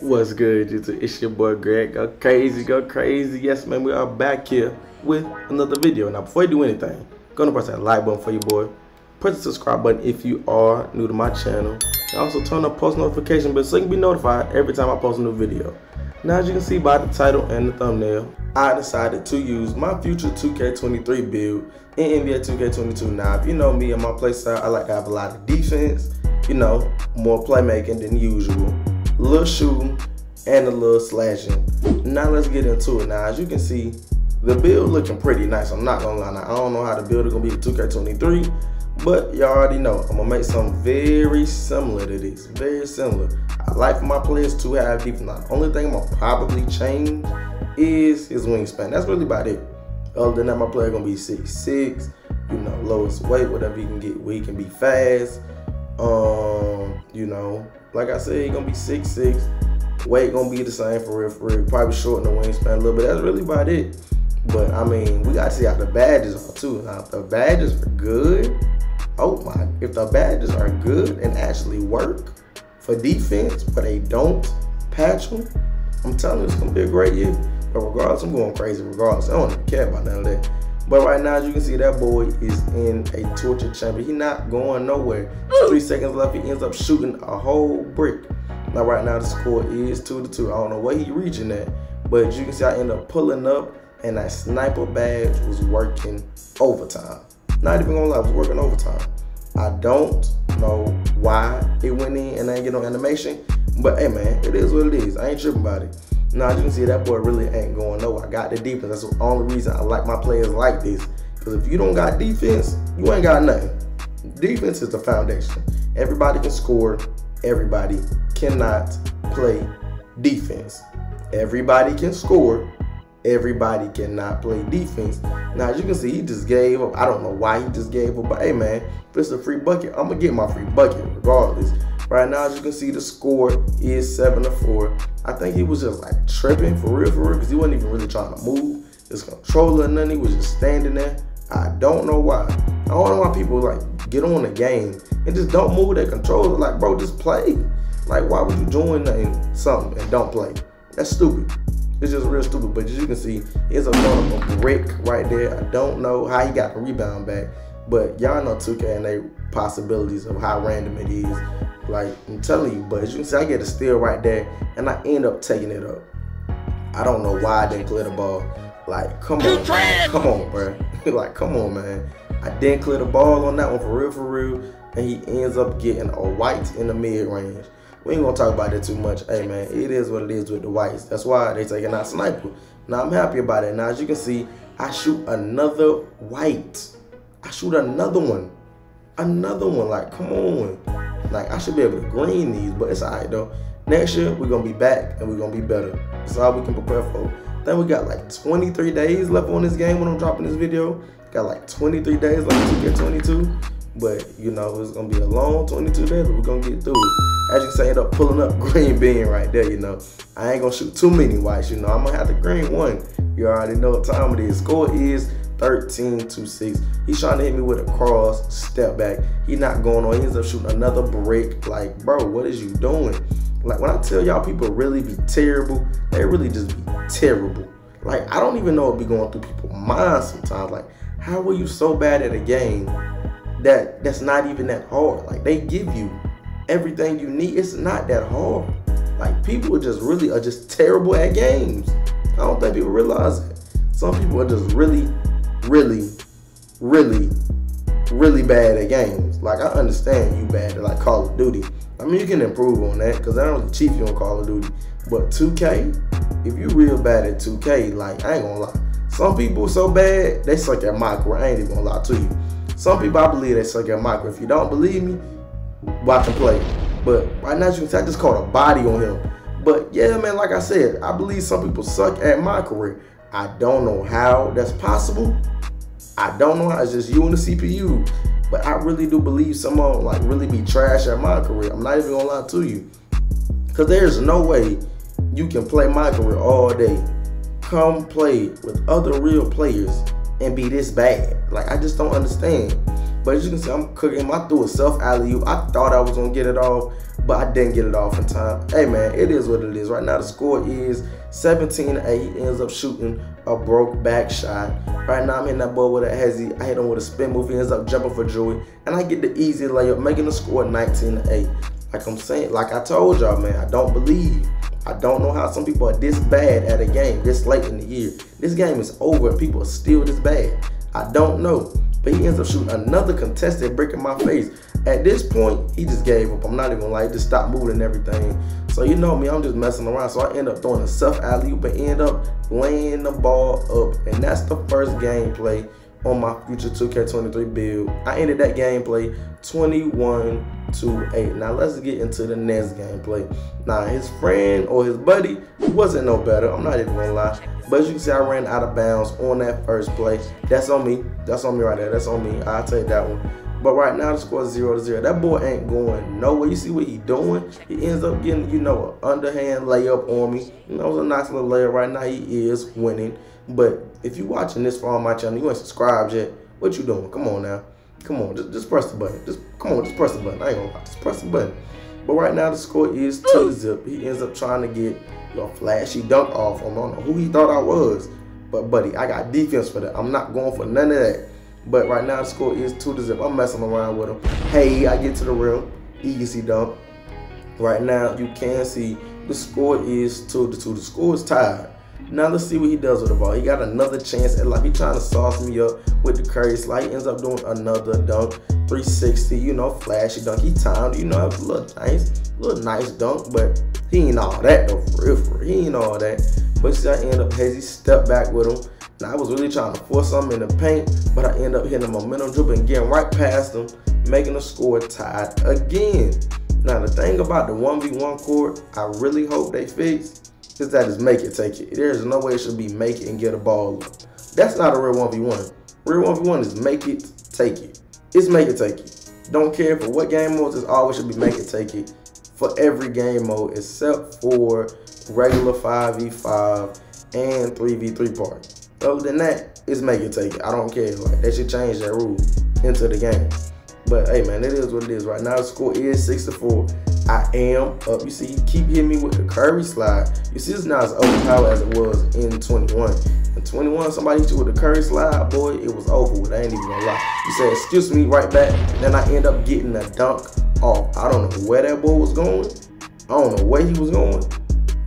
What's good, YouTube? It's your boy Greg. Go crazy, go crazy. Yes, man, we are back here with another video. Now, before you do anything, go and press that like button for your boy. Press the subscribe button if you are new to my channel. And also turn on post notification bell so you can be notified every time I post a new video. Now, as you can see by the title and the thumbnail, I decided to use my future 2K23 build in NBA 2K22. Now, if you know me and my playstyle, I like to have a lot of defense, you know, more playmaking than usual. Little shooting and a little slashing. Now let's get into it. Now as you can see, the build looking pretty nice. I'm not gonna lie. Now, I don't know how the build is gonna be with 2K23, but y'all already know I'm gonna make something very similar to this. Very similar. I like for my players to have defense. Now, the only thing I'm gonna probably change is his wingspan. That's really about it. Other than that, my player gonna be 6'6", you know, lowest weight, whatever he can get, where he can be fast. You know, like I said, he's gonna be 6'6", weight gonna be the same for real. Probably shorten the wingspan a little bit. That's really about it. But I mean, we gotta see how the badges are too. Now, if the badges are good, oh my! If the badges are good and actually work for defense, but they don't patch them, I'm telling you, it's gonna be a great year. But regardless, I'm going crazy. Regardless, I don't even care about none of that. But right now, as you can see, that boy is in a torture chamber. He's not going nowhere. 3 seconds left, he ends up shooting a whole brick. Now, right now, the score is 2-2. I don't know where he's reaching at. But as you can see, I end up pulling up, and that sniper badge was working overtime. Not even gonna lie, it was working overtime. I don't know why it went in and I ain't get no animation. But hey, man, it is what it is. I ain't tripping about it. Now, as you can see, that boy really ain't going nowhere. I got the defense. That's the only reason I like my players like this. Because if you don't got defense, you ain't got nothing. Defense is the foundation. Everybody can score. Everybody cannot play defense. Everybody can score. Everybody cannot play defense. Now, as you can see, he just gave up. I don't know why he just gave up. But, hey, man, if it's a free bucket, I'm going to get my free bucket regardless. Right now, as you can see, the score is 7-4. I think he was just like tripping for real, because he wasn't even really trying to move his controller or nothing. He was just standing there. I don't know why. I don't know why people like get on the game and just don't move their controller. Like, bro, just play. Like, why would you join something and don't play? That's stupid. It's just real stupid. But as you can see, it's a little brick right there. I don't know how he got the rebound back. But y'all know 2K and they possibilities of how random it is. Like, I'm telling you, but as you can see, I get a steal right there, and I end up taking it up. I don't know why I didn't clear the ball. Like, come on, man. Come on, bro. Like, come on, man. I didn't clear the ball on that one for real, and he ends up getting a white in the mid-range. We ain't gonna talk about that too much. Hey, man, it is what it is with the whites. That's why they taking out sniper. Now, I'm happy about it. Now, as you can see, I shoot another white. I shoot another one. Another one. Like, come on. Like, I should be able to green these, but it's all right, though. Next year, we're going to be back, and we're going to be better. That's all we can prepare for. Then we got, like, 23 days left on this game when I'm dropping this video. Got, like, 23 days left to get 22. But, you know, it's going to be a long 22 days, but we're going to get through it. As you can see, I end up pulling up green bean right there, you know. I ain't going to shoot too many whites, you know. I'm going to have to green one. You already know what time it is. Score is 13-6. He's trying to hit me with a cross step back. He's not going on. He ends up shooting another break. Like, bro, what is you doing? Like, when I tell y'all people really be terrible, they really just be terrible. Like, I don't even know it be going through people's minds sometimes. Like, how are you so bad at a game that's not even that hard? Like, they give you everything you need. It's not that hard. Like, people just really are just terrible at games. I don't think people realize it. Some people are just really bad at games. Like, I understand you bad at like Call of Duty. I mean, you can improve on that because I don't really cheat you on Call of Duty. But 2K, if you real bad at 2K, like, I ain't gonna lie. Some people so bad, they suck at micro. I ain't even gonna lie to you. Some people, I believe they suck at micro. If you don't believe me, watch and play. But right now, you can see I just caught a body on him. But yeah, man, like I said, I believe some people suck at micro. I don't know how that's possible. I don't know how. It's just you and the CPU. But I really do believe someone like really be trash at my career. I'm not even gonna lie to you. Because there's no way you can play my career all day, come play with other real players, and be this bad. Like, I just don't understand. But as you can see, I'm cooking. I threw a self alley-oop. I thought I was going to get it off, but I didn't get it off in time. Hey, man, it is what it is. Right now, the score is 17-8. Ends up shooting a broke back shot. Right now, I'm hitting that ball with a hezzy. I hit him with a spin move. He ends up jumping for Drew. And I get the easy layup, making the score 19-8. Like I'm saying, like I told y'all, man, I don't believe. I don't know how some people are this bad at a game this late in the year. This game is over and people are still this bad. I don't know. But he ends up shooting another contested brick in my face. At this point, he just gave up. I'm not even like, just stopped moving and everything. So you know me, I'm just messing around. So I end up throwing a self alley-oop, but end up laying the ball up. And that's the first gameplay on my future 2K23 build. I ended that gameplay 21-8. Now let's get into the next gameplay. Now his friend or his buddy wasn't no better. I'm not even gonna lie. But as you can see, I ran out of bounds on that first play. That's on me. That's on me right there. That's on me. I'll take that one. But right now the score is 0-0. That boy ain't going nowhere. You see what he doing? He ends up getting, you know, an underhand layup on me. You know, it was a nice little layup. Right now he is winning. But if you watching this far on my channel, you ain't subscribed yet, what you doing? Come on now. Come on, just press the button. Just press the button. I ain't gonna lie. Just press the button. But right now the score is 2-0. He ends up trying to get a flashy dunk off on him. I don't know who he thought I was. But buddy, I got defense for that. I'm not going for none of that. But right now the score is 2-0. I'm messing around with him. Hey, I get to the rim. Easy dunk. Right now you can see the score is 2-2. The score is tied. Now let's see what he does with the ball. He got another chance at life. He trying to sauce me up with the Curry slide. He ends up doing another dunk, 360. You know, flashy dunk. He timed. You know, it was a little nice dunk, but he ain't all that though. For real. He ain't all that. But see, I end up hazy step back with him. Now I was really trying to force something in the paint, but I end up hitting a momentum dribble and getting right past him, making the score tied again. Now the thing about the 1v1 court, I really hope they fix. Because that is make it, take it. There's no way it should be make it and get a ball up. That's not a real 1v1. Real 1v1 is make it, take it. It's make it, take it. Don't care for what game modes, it's always should be make it, take it for every game mode except for regular 5v5 and 3v3 part. Other than that, it's make it, take it. I don't care. Like, they should change that rule into the game. But hey man, it is what it is. Right now the score is 6-4. I am up. You see, he keep hitting me with the Curry slide. You see, it's not as overpowered as it was in 21. In 21, somebody hit you with the Curry slide, boy, it was over with. I ain't even gonna lie. You said, excuse me, right back. Then I end up getting a dunk off. I don't know where that boy was going. I don't know where he was going.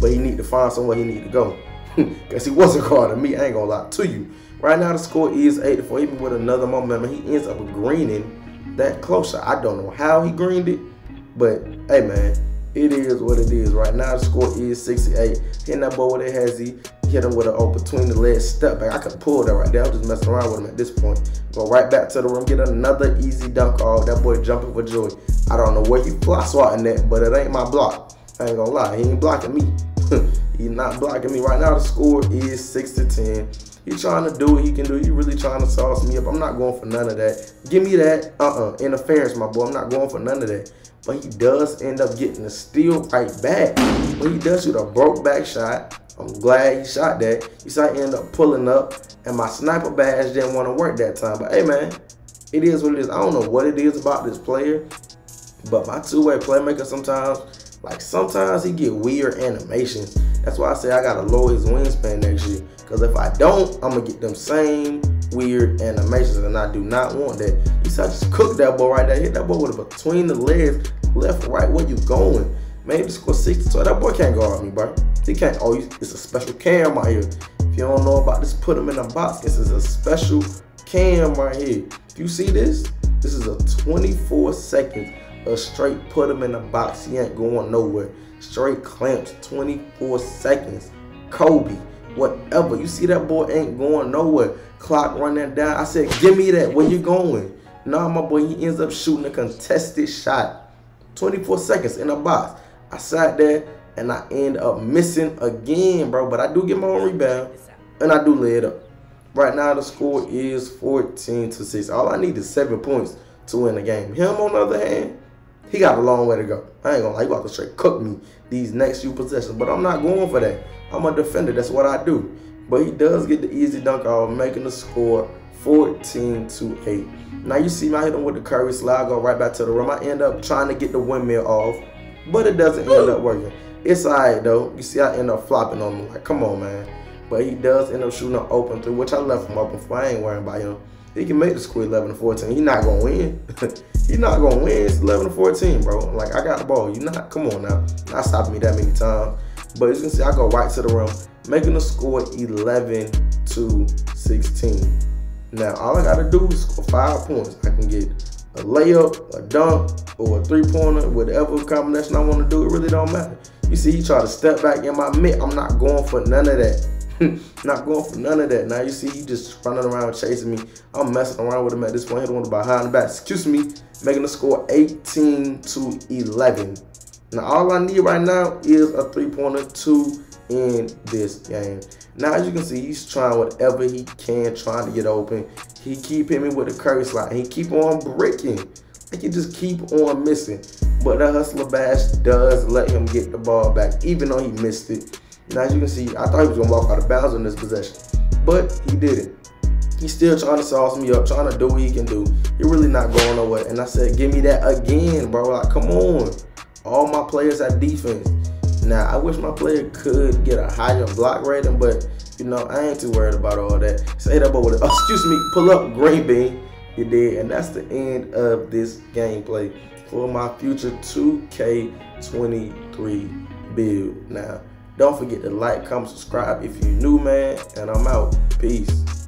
But he need to find somewhere he need to go. Because he wasn't guarding me. I ain't gonna lie to you. Right now, the score is 8-4. Even with another momentum, he ends up greening that closer. I don't know how he greened it. But hey man, it is what it is. Right now the score is 68. Hitting that ball with a hezzy, hit him with an between the legs step back. I could pull that right there. I'm just messing around with him at this point. Go right back to the rim, get another easy dunk off. That boy jumping for joy. I don't know where he fly swatting at, but it ain't my block. I ain't gonna lie, he ain't blocking me. He's not blocking me. Right now the score is 6-10. He trying to do what he can do. He really trying to sauce me up. I'm not going for none of that. Give me that interference, my boy. I'm not going for none of that. But he does end up getting a steal right back. But he does shoot a broke back shot. I'm glad he shot that. You see, I end up pulling up, and my sniper badge didn't want to work that time. But hey, man, it is what it is. I don't know what it is about this player, but my two-way playmaker sometimes, like sometimes he get weird animations. That's why I say I gotta lower his wingspan next year. Because if I don't, I'm gonna get them same weird animations, and I do not want that. You see, I just cooked that boy right there. Hit that boy with a between the legs, left, right. Where you going? Man, you score 6-12. That boy can't guard me, bro. He can't. Oh, it's a special cam right here. If you don't know about this, put him in a box. This is a special cam right here. If you see this, this is a 24 seconds. A straight put him in the box. He ain't going nowhere. Straight clamps, 24 seconds. Kobe, whatever. You see that boy ain't going nowhere. Clock running down. I said, give me that. Where you going? Nah, my boy, he ends up shooting a contested shot. 24 seconds in the box. I sat there and I end up missing again, bro. But I do get my own rebound and I do lay it up. Right now the score is 14-6. All I need is 7 points to win the game. Him on the other hand, He got a long way to go. I ain't gonna lie, he about to straight cook me these next few possessions, but I'm not going for that. I'm a defender, that's what I do. But he does get the easy dunk out, making the score 14-8. Now you see me, I hit him with the Curry slide, I go right back to the rim. I end up trying to get the windmill off, but it doesn't end up working. It's alright though. You see I end up flopping on him, like, come on, man. But he does end up shooting an open three, which I left him open for. I ain't worrying about him. He can make the score 11-14. He's not gonna win. He's not gonna win. It's 11-14, bro. Like, I got the ball. You not, come on now. Not stopping me that many times. But as you can see, I go right to the rim, making the score 11-16. Now all I gotta do is score 5 points. I can get a layup, a dunk, or a three-pointer, whatever combination I wanna do. It really don't matter. You see, he try to step back in my mid. I'm not going for none of that. Not going for none of that. Now you see he just running around chasing me. I'm messing around with him at this point. He don't want to behind the back. Excuse me. Making the score 18-11. Now all I need right now is a three-pointer to end this game. Now as you can see, he's trying whatever he can, trying to get open. He keep hitting me with the Curry slide. He keep on breaking. Like, he just keep on missing. But the hustler bash does let him get the ball back, even though he missed it. Now, as you can see, I thought he was going to walk out of bounds on this possession, but he didn't. He's still trying to sauce me up, trying to do what he can do. He's really not going nowhere. And I said, give me that again, bro. Like, come on. All my players have defense. Now, I wish my player could get a higher block rating, but, you know, I ain't too worried about all that. So, hit up over there. Oh, excuse me. Pull up, green bean. You did. And that's the end of this gameplay for my future 2K23 build. Now, don't forget to like, comment, subscribe if you're new, man. And I'm out. Peace.